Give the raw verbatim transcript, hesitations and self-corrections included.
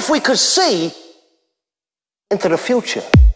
if we could see into the future?